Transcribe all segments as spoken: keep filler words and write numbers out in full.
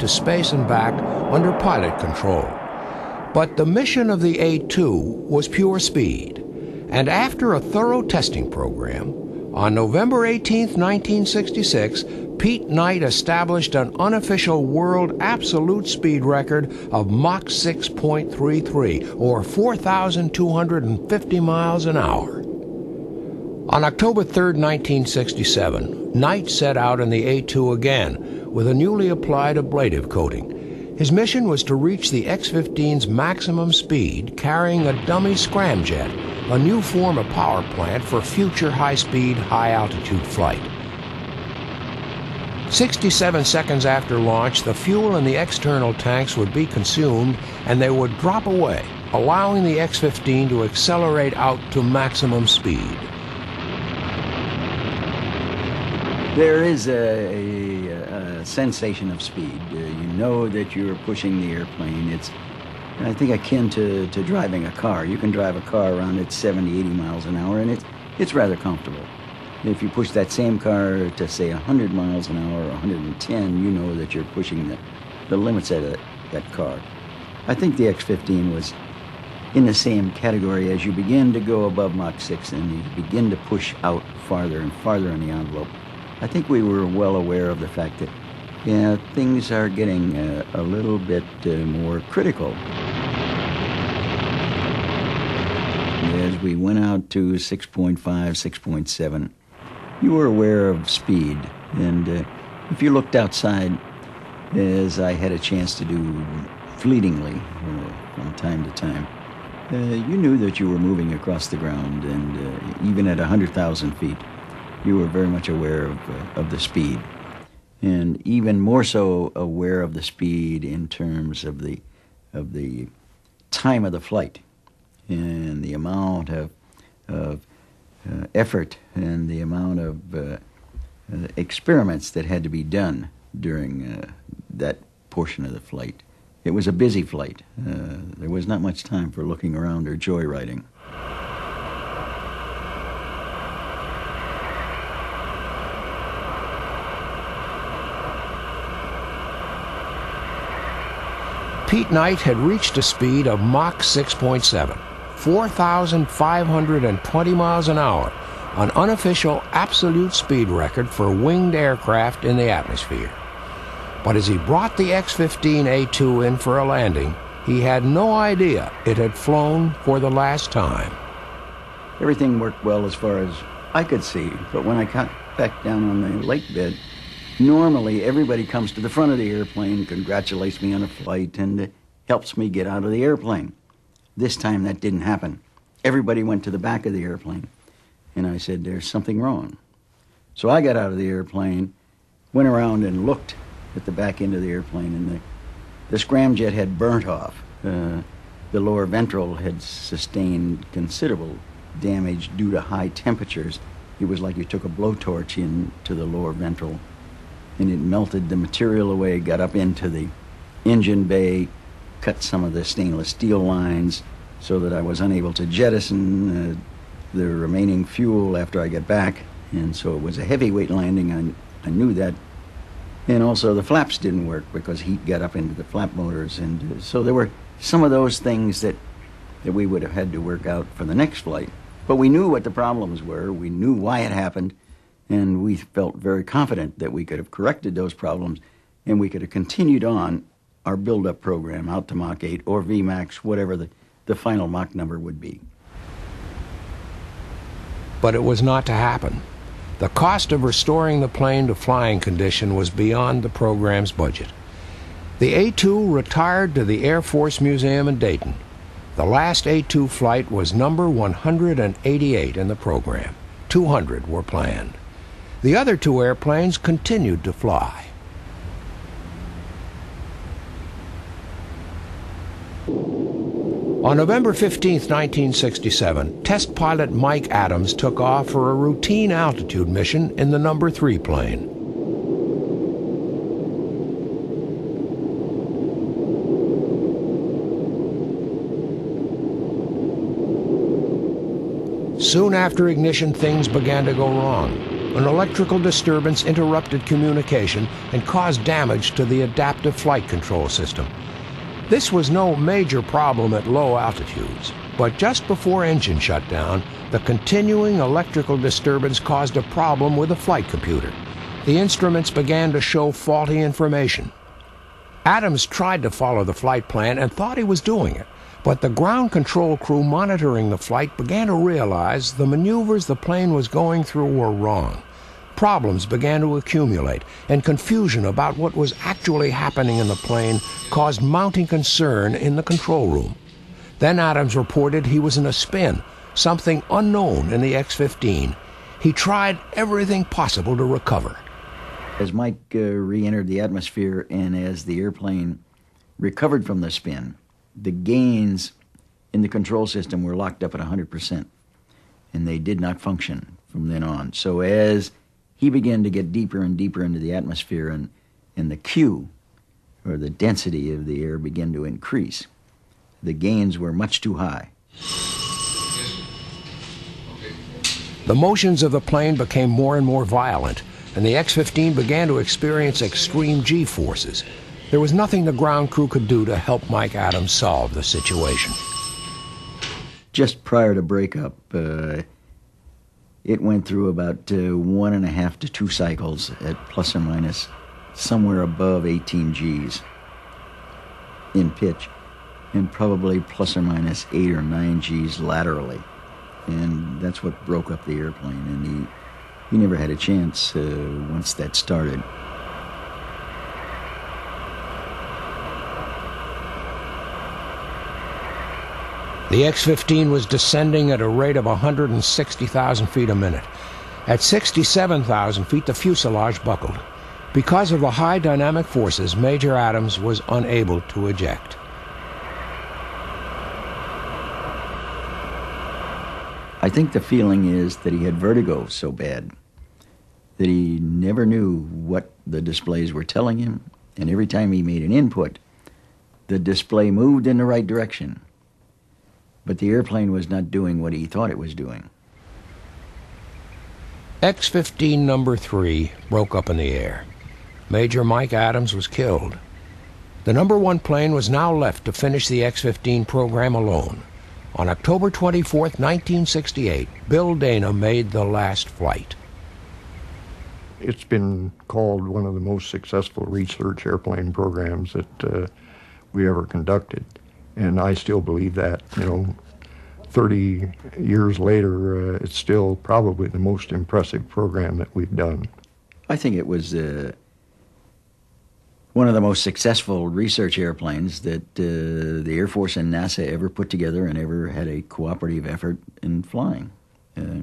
to space and back under pilot control. But the mission of the A two was pure speed, and after a thorough testing program, on November eighteenth, nineteen sixty-six, Pete Knight established an unofficial world absolute speed record of Mach six point three three, or four thousand two hundred fifty miles an hour. On October third, nineteen sixty-seven, Knight set out in the A two again with a newly applied ablative coating. His mission was to reach the X fifteen's maximum speed carrying a dummy scramjet, a new form of power plant for future high-speed, high-altitude flight. sixty-seven seconds after launch, the fuel in the external tanks would be consumed and they would drop away, allowing the X fifteen to accelerate out to maximum speed. There is a, a, a sensation of speed. Uh, you know that you're pushing the airplane. It's, I think, akin to, to driving a car. You can drive a car around at seventy, eighty miles an hour, and it's, it's rather comfortable. If you push that same car to, say, one hundred miles an hour or one hundred ten, you know that you're pushing the, the limits of that, that car. I think the X fifteen was in the same category. As you begin to go above Mach six and you begin to push out farther and farther in the envelope, I think we were well aware of the fact that, yeah, things are getting uh, a little bit uh, more critical. As we went out to six point five, six point seven, you were aware of speed. And uh, if you looked outside, as I had a chance to do fleetingly uh, from time to time, uh, you knew that you were moving across the ground, and uh, even at one hundred thousand feet, you were very much aware of, uh, of the speed, and even more so aware of the speed in terms of the, of the time of the flight and the amount of, of uh, effort and the amount of uh, uh, experiments that had to be done during uh, that portion of the flight. It was a busy flight. Uh, there was not much time for looking around or joyriding. Pete Knight had reached a speed of Mach six point seven, four thousand five hundred twenty miles an hour, an unofficial absolute speed record for winged aircraft in the atmosphere. But as he brought the X fifteen A two in for a landing, he had no idea it had flown for the last time. Everything worked well as far as I could see, but when I got back down on the lake bed, normally, everybody comes to the front of the airplane, congratulates me on a flight, and uh, helps me get out of the airplane. This time, that didn't happen. Everybody went to the back of the airplane, and I said, there's something wrong. So I got out of the airplane, went around and looked at the back end of the airplane, and the, the scramjet had burnt off. Uh, the lower ventral had sustained considerable damage due to high temperatures. It was like you took a blowtorch into the lower ventral, and it melted the material away, got up into the engine bay, cut some of the stainless steel lines so that I was unable to jettison uh, the remaining fuel after I got back. And so it was a heavyweight landing, I, I knew that. And also the flaps didn't work because heat got up into the flap motors. And uh, so there were some of those things that, that we would have had to work out for the next flight. But we knew what the problems were, we knew why it happened, and we felt very confident that we could have corrected those problems and we could have continued on our build-up program out to Mach eight or V max, whatever the, the final Mach number would be. But it was not to happen. The cost of restoring the plane to flying condition was beyond the program's budget. The A two retired to the Air Force Museum in Dayton. The last A two flight was number one hundred eighty-eight in the program. two hundred were planned. The other two airplanes continued to fly. On November fifteenth, nineteen sixty-seven, test pilot Mike Adams took off for a routine altitude mission in the number three plane. Soon after ignition, things began to go wrong. An electrical disturbance interrupted communication and caused damage to the adaptive flight control system. This was no major problem at low altitudes, but just before engine shutdown, the continuing electrical disturbance caused a problem with the flight computer. The instruments began to show faulty information. Adams tried to follow the flight plan and thought he was doing it, but the ground control crew monitoring the flight began to realize the maneuvers the plane was going through were wrong. Problems began to accumulate, and confusion about what was actually happening in the plane caused mounting concern in the control room. Then Adams reported he was in a spin, something unknown in the X fifteen. He tried everything possible to recover. As Mike uh, re-entered the atmosphere and as the airplane recovered from the spin, the gains in the control system were locked up at one hundred percent, and they did not function from then on. So as he began to get deeper and deeper into the atmosphere, and, and the Q, or the density of the air, began to increase, the gains were much too high. The motions of the plane became more and more violent, and the X fifteen began to experience extreme G-forces. There was nothing the ground crew could do to help Mike Adams solve the situation. Just prior to breakup, uh, it went through about uh, one and a half to two cycles at plus or minus somewhere above eighteen G's in pitch, and probably plus or minus eight or nine G's laterally. And that's what broke up the airplane, and he, he never had a chance uh, once that started. The X fifteen was descending at a rate of one hundred sixty thousand feet a minute. At sixty-seven thousand feet, the fuselage buckled. Because of the high dynamic forces, Major Adams was unable to eject. I think the feeling is that he had vertigo so bad that he never knew what the displays were telling him, and every time he made an input, the display moved in the right direction, but the airplane was not doing what he thought it was doing. X fifteen number three broke up in the air. Major Mike Adams was killed. The number one plane was now left to finish the X fifteen program alone. On October twenty-fourth, nineteen sixty-eight, Bill Dana made the last flight. It's been called one of the most successful research airplane programs that uh, we ever conducted, and I still believe that. You know, thirty years later, uh, it's still probably the most impressive program that we've done. I think it was uh, one of the most successful research airplanes that uh, the Air Force and NASA ever put together and ever had a cooperative effort in flying. Uh,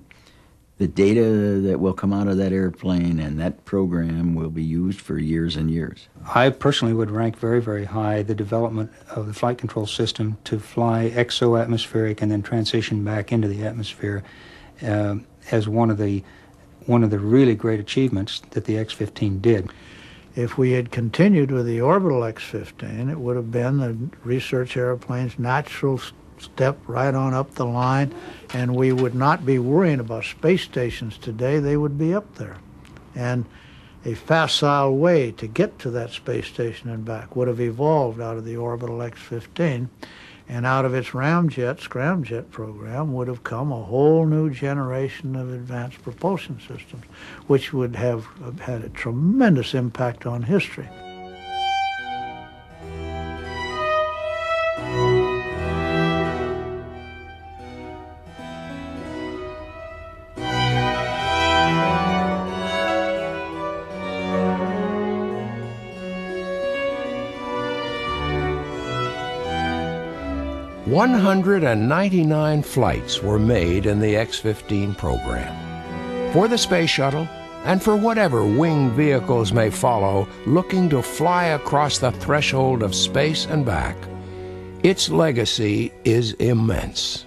the data that will come out of that airplane and that program will be used for years and years. I personally would rank very, very high the development of the flight control system to fly exo-atmospheric and then transition back into the atmosphere uh, as one of the, one of the really great achievements that the X fifteen did. If we had continued with the orbital X fifteen, it would have been the research airplane's natural step right on up the line, and we would not be worrying about space stations today. They would be up there. And a facile way to get to that space station and back would have evolved out of the orbital X fifteen, and out of its ramjet, scramjet program would have come a whole new generation of advanced propulsion systems, which would have had a tremendous impact on history. one hundred ninety-nine flights were made in the X fifteen program. For the space shuttle, and for whatever winged vehicles may follow looking to fly across the threshold of space and back, its legacy is immense.